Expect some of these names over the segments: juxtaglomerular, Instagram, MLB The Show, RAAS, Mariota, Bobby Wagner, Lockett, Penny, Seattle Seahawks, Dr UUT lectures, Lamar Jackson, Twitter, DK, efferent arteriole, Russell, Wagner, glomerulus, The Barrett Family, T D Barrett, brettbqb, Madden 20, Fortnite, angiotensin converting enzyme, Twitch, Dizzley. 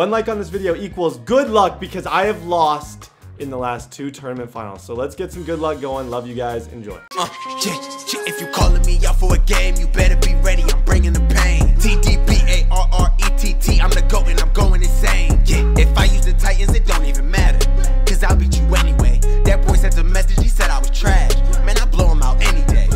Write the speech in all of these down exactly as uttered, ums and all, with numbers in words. One like on this video equals good luck because I have lost in the last two tournament finals. So let's get some good luck going. Love you guys. Enjoy. Uh, if you calling me out for a game, you better be ready. I'm bringing the pain. T D B A R R E T T. I'm the GOAT and I'm going insane. Yeah, if I use the Titans, it don't even matter. Cause I'll beat you anyway. That boy sent a message. He said I was trash. Man, I blow him out any day.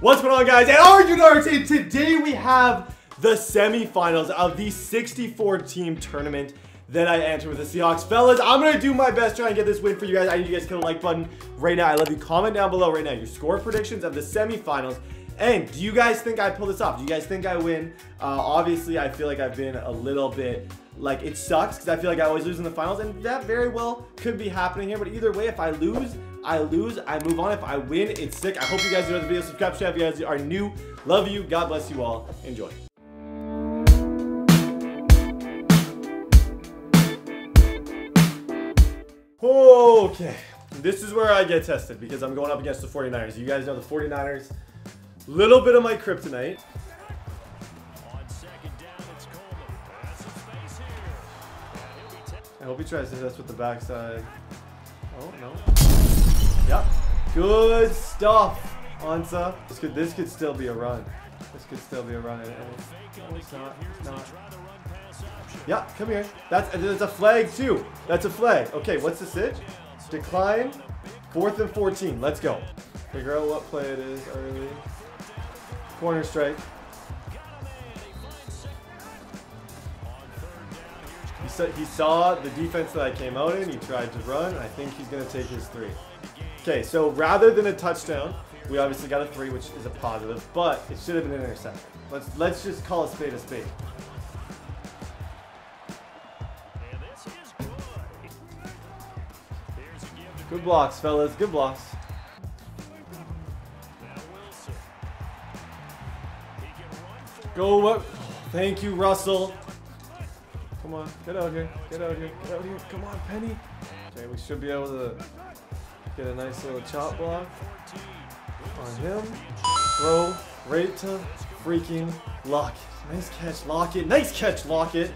What's going on, guys? And are you nerds? And today we have the semifinals of the sixty-four team tournament that I entered with the Seahawks. Fellas, I'm gonna do my best to try and get this win for you guys. I need you guys to hit the like button right now. I love you. Comment down below right now your score predictions of the semifinals. And do you guys think I pull this off? Do you guys think I win? Uh, obviously, I feel like I've been a little bit, like, it sucks because I feel like I always lose in the finals, and that very well could be happening here. But either way, if I lose, I lose. I move on. If I win, it's sick. I hope you guys enjoyed the video. Subscribe to the channel if you guys are new. Love you. God bless you all. Enjoy. Okay, this is where I get tested because I'm going up against the forty-niners. You guys know the forty-niners. Little bit of my kryptonite. I hope he tries to test with the backside. Oh no. Yep. Good stuff, Ansa. This could this could still be a run. This could still be a run. And no, it's not. It's not. Yeah, come here. That's there's a flag too. That's a flag. Okay, what's the sit? Decline. Fourth and fourteen. Let's go. Figure out what play it is early. Corner strike. He said he saw the defense that I came out in. He tried to run. I think he's gonna take his three. Okay, so rather than a touchdown, we obviously got a three, which is a positive, but it should have been an interception. Let's let's just call a spade a spade. Good blocks, fellas. Good blocks. Go up. Thank you, Russell. Come on, get out here. Get out here. Get out here. Come on, Penny. Okay, we should be able to get a nice little chop block on him. Throw right to freaking Lockett. Nice catch, Lockett. Nice catch, Lockett.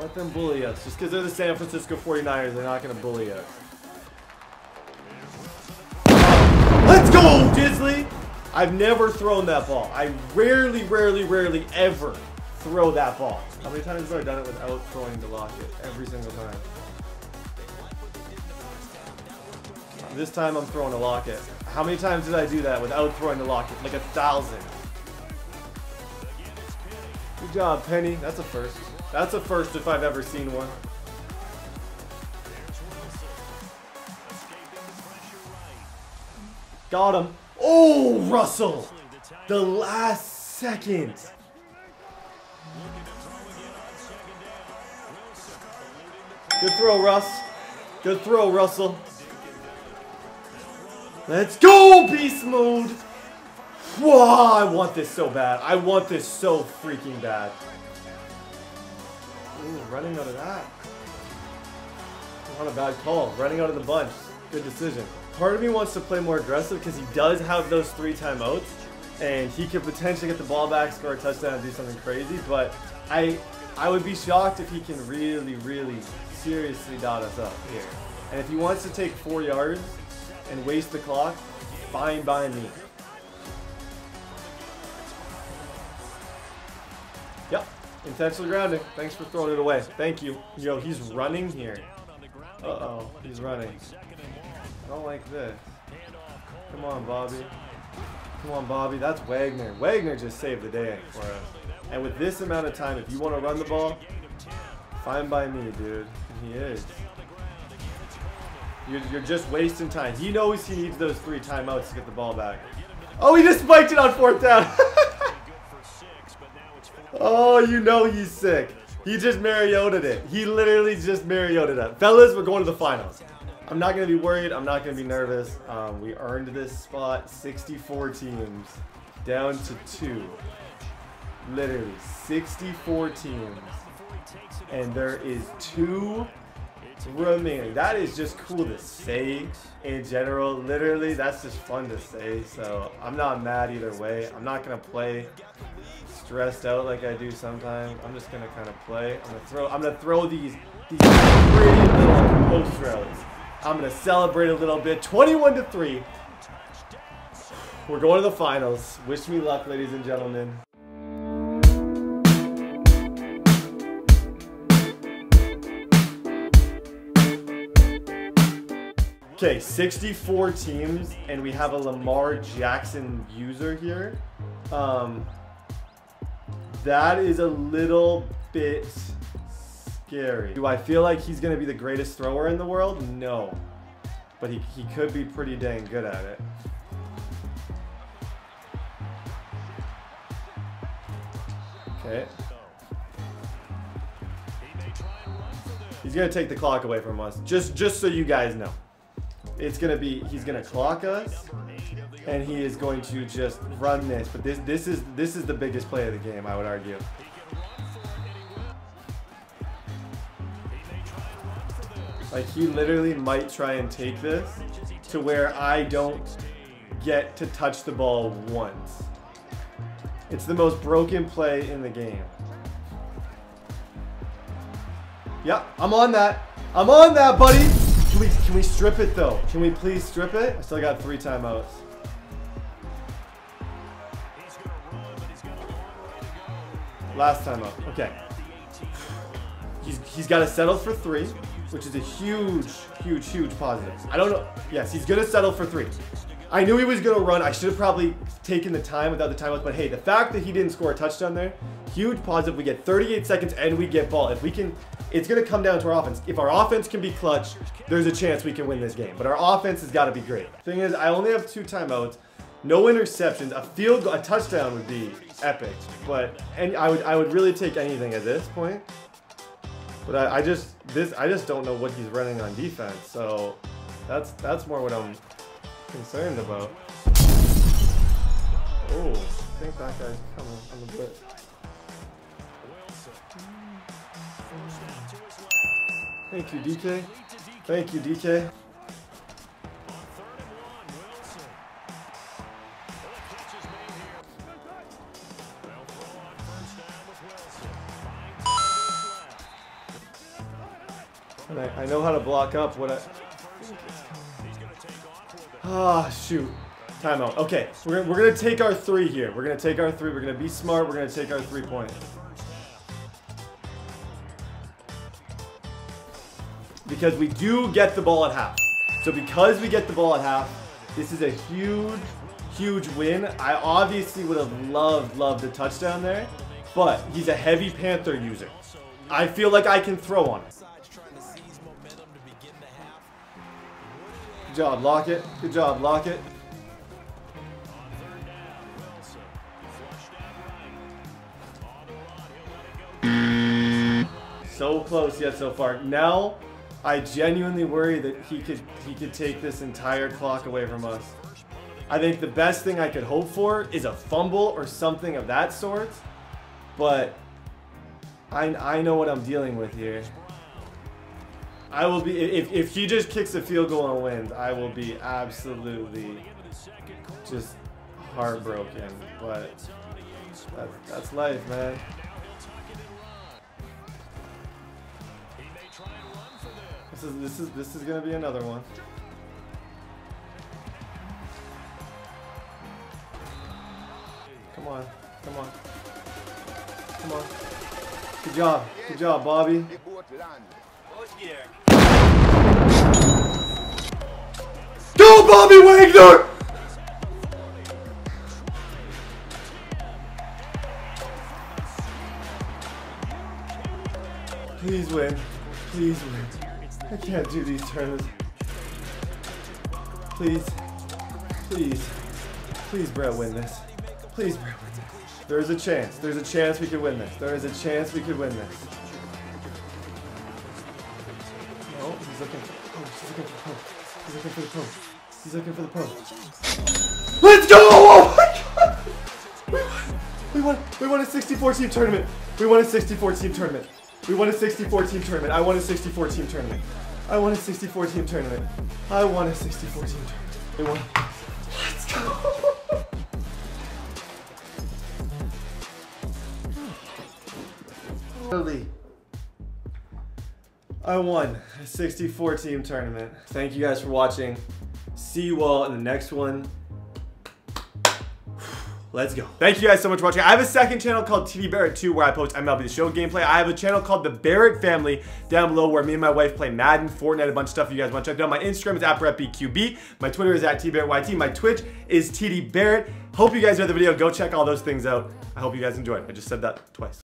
Let them bully us. Just because they're the San Francisco forty-niners, they're not going to bully us. Let's go, Dizzley! I've never thrown that ball. I rarely, rarely, rarely ever throw that ball. How many times have I done it without throwing the Lockett? Every single time. This time I'm throwing a Lockett. How many times did I do that without throwing the Lockett? Like a thousand. Good job, Penny. That's a first. That's a first if I've ever seen one. Got him. Oh, Russell! The last second. Good throw, Russ. Good throw, Russell. Let's go, beast mode. Whoa, I want this so bad. I want this so freaking bad. Ooh, running out of that. Not a bad call. Running out of the bunch. Good decision. Part of me wants to play more aggressive because he does have those three timeouts and he could potentially get the ball back, score a touchdown, and do something crazy, but I I would be shocked if he can really, really seriously dot us up here. And if he wants to take four yards and waste the clock, fine by me. Yep. Intentional grounding. Thanks for throwing it away. Thank you. Yo, he's running here. Uh-oh. He's running. I don't like this. Come on, Bobby. Come on, Bobby. That's Wagner. Wagner just saved the day for us. And with this amount of time, if you want to run the ball, fine by me, dude. And he is. You're, you're just wasting time. He knows he needs those three timeouts to get the ball back. Oh, he just spiked it on fourth down. Oh, you know he's sick. He just Mariota'd it. He literally just Mariota'd it. Fellas, we're going to the finals. I'm not going to be worried. I'm not going to be nervous. Um, we earned this spot. sixty-four teams down to two. Literally, sixty-four teams. And there is two remaining. That is just cool to say in general. Literally, that's just fun to say. So I'm not mad either way. I'm not gonna play stressed out like I do sometimes. I'm just gonna kind of play. I'm gonna throw. I'm gonna throw these these pretty little post rallies. I'm gonna celebrate a little bit. twenty-one to three. We're going to the finals. Wish me luck, ladies and gentlemen. Okay, sixty-four teams, and we have a Lamar Jackson user here. Um, that is a little bit scary. Do I feel like he's gonna be the greatest thrower in the world? No, but he, he could be pretty dang good at it. Okay. He's gonna take the clock away from us, just, just so you guys know. It's gonna be, he's gonna clock us, and he is going to just run this. But this, this is, this is the biggest play of the game, I would argue. Like, he literally might try and take this to where I don't get to touch the ball once. It's the most broken play in the game. Yep, I'm on that. I'm on that, buddy. Can we, can we strip it, though? Can we please strip it? I still got three timeouts. Last timeout. Okay. He's, he's got to settle for three, which is a huge, huge, huge positive. I don't know. Yes, he's going to settle for three. I knew he was going to run. I should have probably taken the time without the timeouts, but hey, the fact that he didn't score a touchdown there, huge positive. We get thirty-eight seconds and we get ball. If we can, it's going to come down to our offense. If our offense can be clutch, there's a chance we can win this game, but our offense has got to be great. Thing is, I only have two timeouts, no interceptions. A field goal, a touchdown would be epic, but and I would I would really take anything at this point. But I, I just this I just don't know what he's running on defense, so that's that's more what I'm concerned about. Oh, I think that guy's coming on the blitz. Thank you, D K. Thank you, D K. And I, I know how to block up what I. Ah, oh, shoot. Timeout. Okay, we're, we're going to take our three here. We're going to take our three. We're going to be smart. We're going to take our three points. Because we do get the ball at half. So because we get the ball at half, this is a huge, huge win. I obviously would have loved, loved a touchdown there, but he's a heavy Panther user. I feel like I can throw on it. Good job, Lockett. Good job, Lockett. So close yet so far. Now, I genuinely worry that he could he could take this entire clock away from us. I think the best thing I could hope for is a fumble or something of that sort, but I I know what I'm dealing with here. I will be, if, if he just kicks a field goal and wins, I will be absolutely just heartbroken, but that, that's life, man. This is, this is, this is gonna be another one. Come on, come on, come on. Good job, good job, Bobby. Go, Bobby Wagner! Please win. Please win. I can't do these turns. Please. Please. Please, Brett, win this. Please, Brett, win this. There's a chance. There's a chance we could win this. There is a chance we could win this. He's looking for the post. He's looking for the post. He's looking for the post. He's looking for the post. Let's go! Oh my God! We won. We won. We won a sixty-four team tournament. We won a sixty-four team tournament. We won a sixty-four team tournament. I won a sixty-four team tournament. I won a sixty-four team tournament. I won a sixty-four team tournament. I won. Let's go. I won a sixty-four team tournament. Thank you guys for watching. See you all in the next one. Let's go. Thank you guys so much for watching. I have a second channel called T D Barrett two where I post M L B The Show gameplay. I have a channel called The Barrett Family down below where me and my wife play Madden, Fortnite, a bunch of stuff you guys want to check out. My Instagram is at Brett B Q B. My Twitter is at T D Barrett Y T. My Twitch is T D Barrett. Hope you guys enjoyed the video. Go check all those things out. I hope you guys enjoyed. I just said that twice.